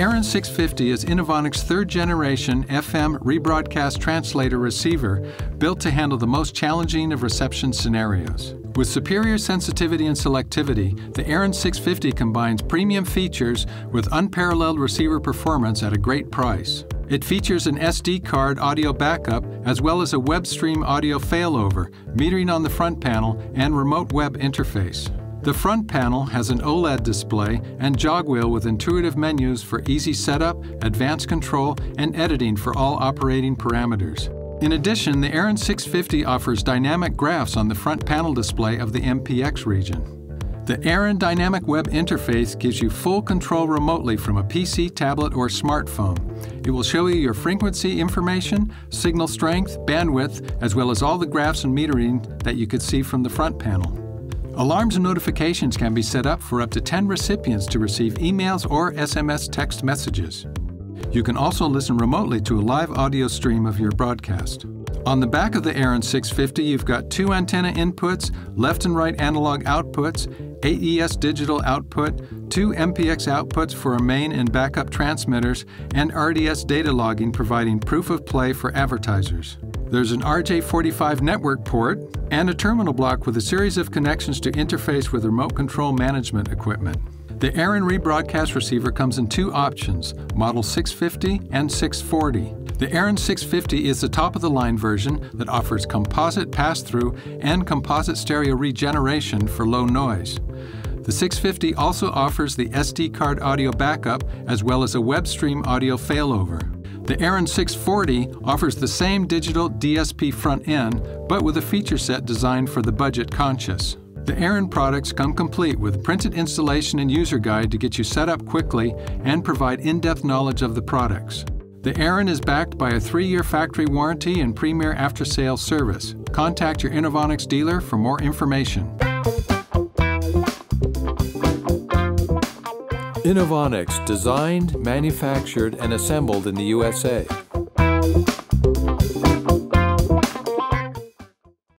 AARON 650 is Inovonics' third-generation FM rebroadcast translator receiver built to handle the most challenging of reception scenarios. With superior sensitivity and selectivity, the AARON 650 combines premium features with unparalleled receiver performance at a great price. It features an SD card audio backup as well as a web stream audio failover, metering on the front panel, and remote web interface. The front panel has an OLED display and jog wheel with intuitive menus for easy setup, advanced control, and editing for all operating parameters. In addition, the AARON 650 offers dynamic graphs on the front panel display of the MPX region. The AARON Dynamic Web Interface gives you full control remotely from a PC, tablet, or smartphone. It will show you your frequency information, signal strength, bandwidth, as well as all the graphs and metering that you could see from the front panel. Alarms and notifications can be set up for up to 10 recipients to receive emails or SMS text messages. You can also listen remotely to a live audio stream of your broadcast. On the back of the AARON 650, you've got two antenna inputs, left and right analog outputs, AES digital output, two MPX outputs for a main and backup transmitters, and RDS data logging providing proof of play for advertisers. There's an RJ45 network port and a terminal block with a series of connections to interface with remote control management equipment. The AARON rebroadcast receiver comes in two options, Model 650 and 640. The AARON 650 is the top-of-the-line version that offers composite pass-through and composite stereo regeneration for low noise. The 650 also offers the SD card audio backup as well as a web stream audio failover. The AARON 640 offers the same digital DSP front end, but with a feature set designed for the budget conscious. The AARON products come complete with printed installation and user guide to get you set up quickly and provide in-depth knowledge of the products. The AARON is backed by a 3-year factory warranty and premier after-sales service. Contact your Inovonics dealer for more information. Inovonics designed, manufactured, and assembled in the USA.